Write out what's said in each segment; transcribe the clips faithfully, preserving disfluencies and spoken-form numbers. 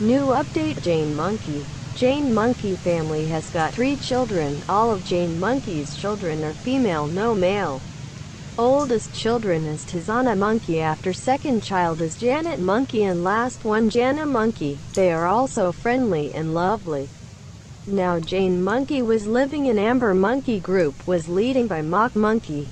New update: Jane Monkey. Jane Monkey family has got three children. All of Jane Monkey's children are female, no male. Oldest children is Tizana Monkey, after second child is Janet Monkey, and last one Janna Monkey. They are also friendly and lovely. Now Jane Monkey was living in Amber Monkey group, was leading by Mock Monkey.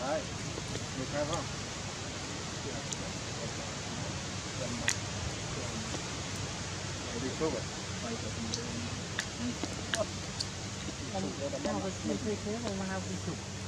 Đấy, được khai không? Đi xuống rồi.